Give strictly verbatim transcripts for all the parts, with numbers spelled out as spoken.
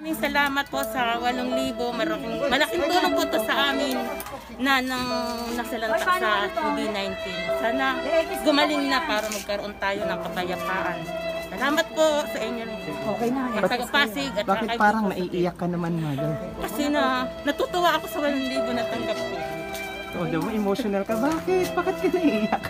Maraming salamat po sa Walong Libo. Malaking, malaking tulong po ito sa amin na nang nasalanta sa COVID nineteen. Sana gumaling na para magkaroon tayo ng kapayapaan. Salamat po sa inyo. Okay na. Pasig at bakit parang naiiyak ka naman, Mother? Kasi na natutuwa ako sa Walong Libo na tanggap ko. Oh, daw emotional ka. Bakit? Bakit ka naiiyak?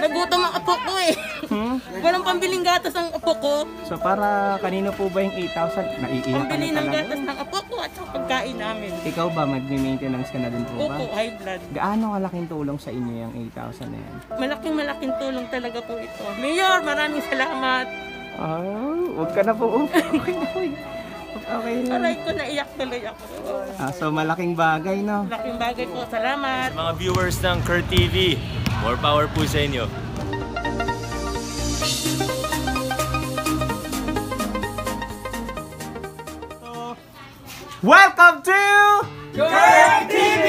Nagutom ang apo ko eh. Hmm? Walang pambiling gatas ang apo ko. So para kanino po ba yung eight thousand? Naiiyak pambili ka na ng gatas ng apo ko at sa pagkain namin. Ikaw ba? Mag-maintenance ka na din po ba? Opo, high blood. Gaano kalaking tulong sa inyo yung eight thousand na yan? Malaking malaking tulong talaga po ito. Mayor, maraming salamat. Oh, huwag ka na po. Okay na po. Okay. Aray ko, naiyak tuloy ako. Ah, so malaking bagay, no? Malaking bagay po. Salamat. Sa mga viewers ng KurTV, more power po sa inyo. Welcome to KurTV!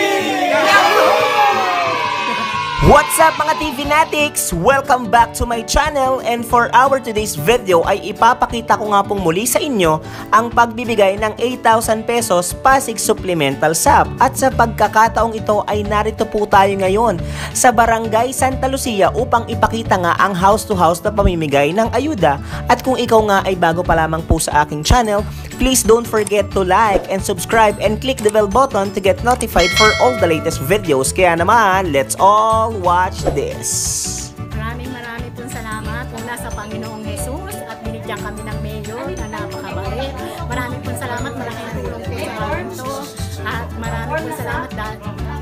What's up mga T V Natics? Welcome back to my channel, and for our today's video ay ipapakita ko nga pong muli sa inyo ang pagbibigay ng eight thousand pesos Pasig Supplemental S A P, at sa pagkakataong ito ay narito po tayo ngayon sa Barangay Santa Lucia upang ipakita nga ang house to house na pamimigay ng ayuda. At kung ikaw nga ay bago pa lamang po sa aking channel, please don't forget to like and subscribe and click the bell button to get notified for all the latest videos. Kaya naman, let's all watch this! Maraming maraming pong salamat mula sa Panginoong Jesus at binigyan kami ng mayor na napakabait. Maraming pong salamat, maraming tulong po sa ito. At maraming pong salamat dahil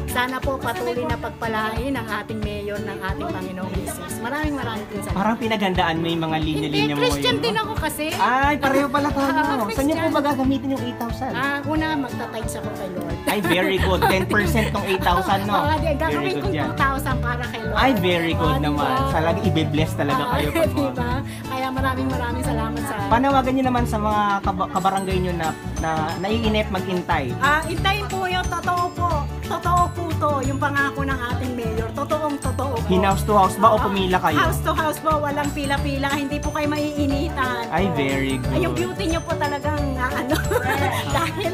sana po patuloy na pagpalain ang ating mayor ng ating Panginoong Jesus. Maraming maraming pong salamat. Parang pinagandaan mo yung mga linya-linya mo. Hindi, Christian din ako kasi. Ay, pareho pala tayo. Uh, Saan niyo po ba gagamitin yung eight thousand? Ah, uh, una, magta-tithes ako kay Lord. Ay, very good. ten percent tong eight thousand, no? Oo, gagawin kong two thousand para kay Lord. Ay, very good uh, naman. Talaga, ibe-bless talaga uh, kayo. Pag diba? Kaya maraming maraming salamat sa... Panawagan nyo naman sa mga kab- kabarangay nyo na, na naiinip mag-intay. Ah, uh, intayin po yun. Totoo po. Totoo po to. Yung pangako ng ating mayor. Totoong totoo po. Hinaus to house ba uh, o pumila kayo? House to house po. Walang pila-pila. Hindi po kayo maiinitan. Ay, very good. Ay, yung beauty nyo po talagang uh, ano. Dahil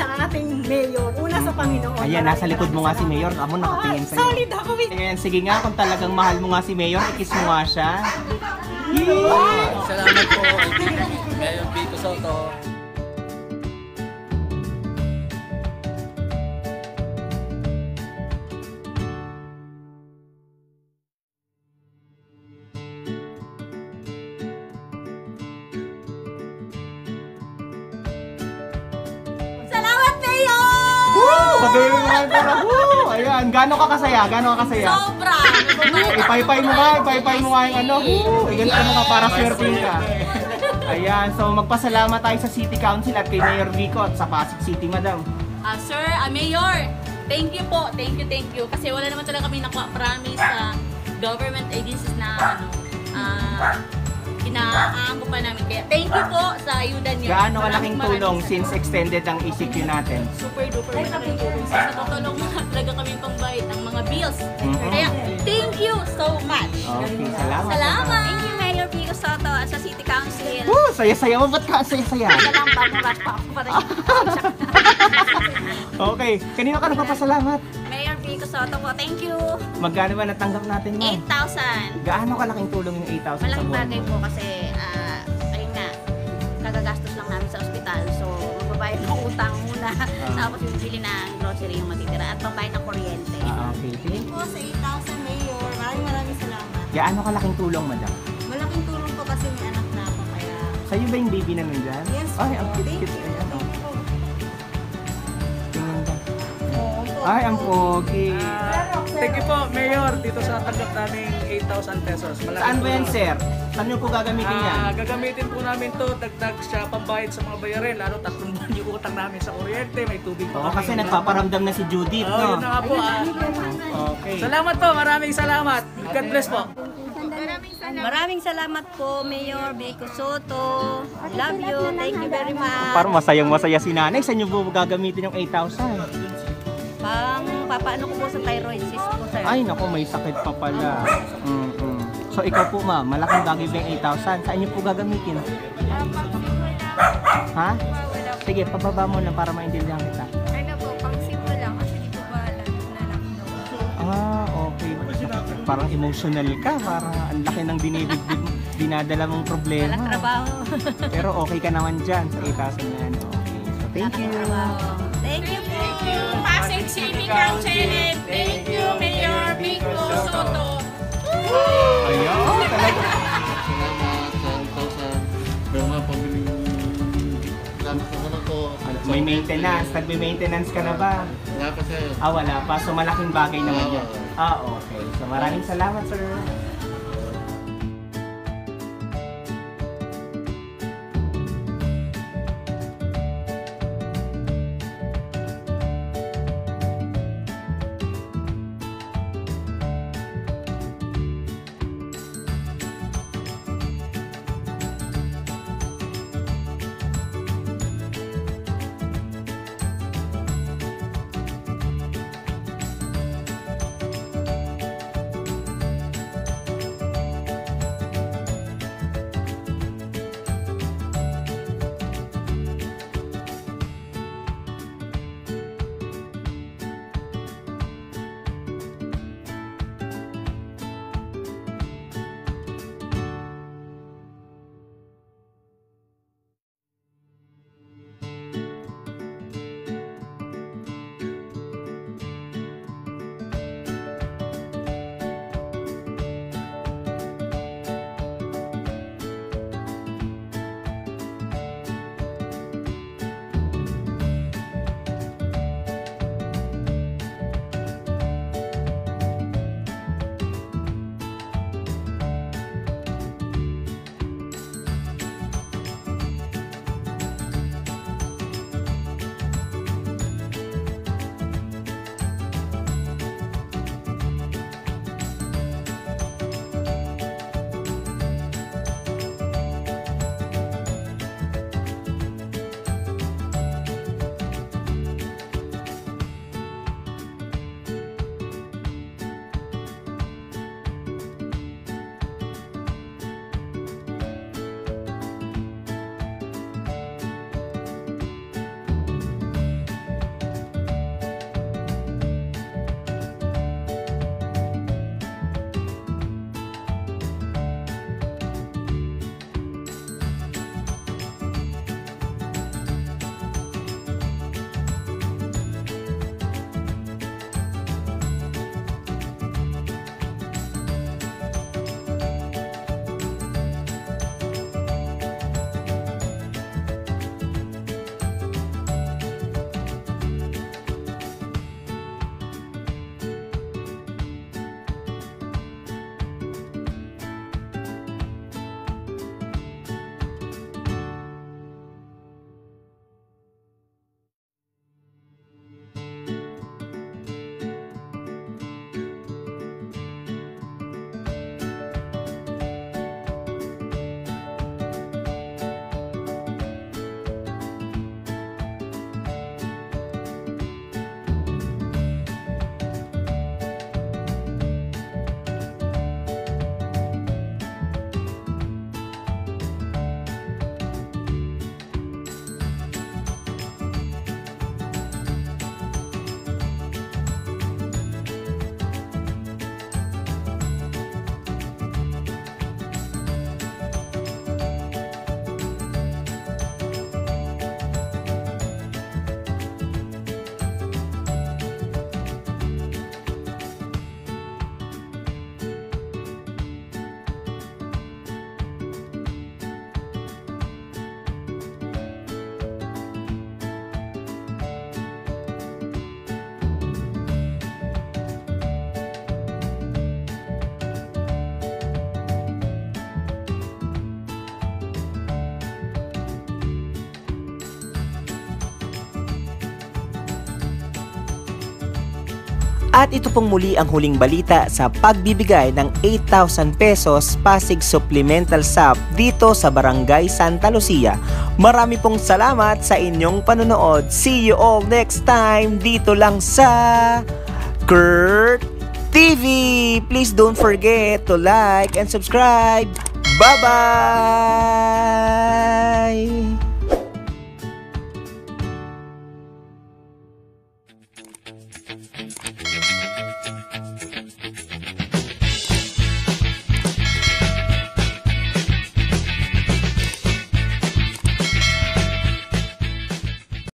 sa ating mayor. Una sa Panginoon. Ayan, nasa likod mo nga si Mayor. Amo, nakatingin sa'yo. Solid ako, wait. Ayan, sige nga, kung talagang mahal mo nga si Mayor, ikis mo nga siya. Salamat po. Mayor Vico Sotto. Ayan, gano'n ka kasaya? Gano'n ka kasaya? Sobra! Ipaypay mo nga, ipaypay mo nga yung ano. Ganito mo nga para swerping ka. Ayan, so magpasalamat tayo sa City Council at kay Mayor Vico at sa Pasig City, Madam. Uh, sir, uh, Mayor, thank you po. Thank you, thank you. Kasi wala naman talaga kami nakuha-promise sa government agencies na ano, ah... Uh, inaango pa namin. Kaya thank you po sa ayuda niyo. Gaano kalaking tulong since extended ang E C Q natin? Super duper. Natutulong mga talaga kami pambayad ng mga bills. Mm-hmm. Kaya thank you so much. Okay, salamat. Salamat. Thank you, Mayor Vico Sotto at sa City Council. Woo! Saya-saya mo. Ba't ka saya-saya? Kaya lang ba? Marat pa ako para okay. Kanino ka nagpapasalamat? Mayor Vico Sotto po. Thank you. Magkano ba natanggap natin mo? eight thousand. Gaano kalaking tulong yung eight thousand sa buwan? Malaking bagay po kasi, uh, ayun nga, nagagastos lang namin sa ospital. So, magbabayad ng utang muna. Uh, Tapos bibili ng grocery yung matitira at pambayad ng kuryente. Uh, okay. Thank you po sa eight thousand, Mayor. Maraming maraming salamat. Gaano kalaking tulong, Madam? Malaking tulong po kasi may anak na ako. Kaya... Sa'yo ba yung baby na nandyan? Yes po. Ay, ang cute-cute. Thank you. Ay, ang pogi. Uh, thank you po, Mayor, dito sa tanggap namin eight thousand pesos. Malaking saan ba yan, sir? Saan nyo po gagamitin uh, yan? Gagamitin po namin to, dagdag siya pambayad sa mga bayarin, lalo tatlong buwan yung utang namin sa kuryente, may tubig pa. Oo, kasi na nagpaparamdam na si Judith, oh, no? Yun na nga po. Ayun, ah. Okay. Salamat po, maraming salamat. God bless po. Maraming salamat. Maraming salamat po, Mayor Vico Sotto. Love you. Thank you very much. Parang masayang-masaya si nanay. Saan nyo po gagamitin yung eight thousand? Pang papaano ko po sa thyroid cyst po, sir. Ay nako, may sakit pa pala. Mm -hmm. So ikaw po, ma'am, malaking bagay ba yung eight thousand? Saan niyo po gagamitin? Uh, Ha? Sige, pababa mo lang para maintindihan kita. Ano po, pang simple lang kasi di ko ba alam na lang. Ah, okay. Parang emotional ka, parang ang laki ng binibigdig, dinadala mong problema. Walang trabaho. Pero okay ka naman dyan sa itasan na ano. Okay. So, thank you. Thank you, thank you. Pasig City Council. Thank you, Mayor Vico Sotto. Ayaw, talaga. Salamat sa ito sa mga pamiling salamat sa mga to. May maintenance, nagme-maintenance ka na ba? Wala pa sa'yo. Ah, wala pa. So malaking bagay naman yan. Ah, okay. So maraming salamat, sir. At ito pong muli ang huling balita sa pagbibigay ng eight thousand pesos Pasig Supplemental S A P dito sa Barangay Santa Lucia. Marami pong salamat sa inyong panonood. See you all next time dito lang sa KurTV. Please don't forget to like and subscribe. Bye-bye!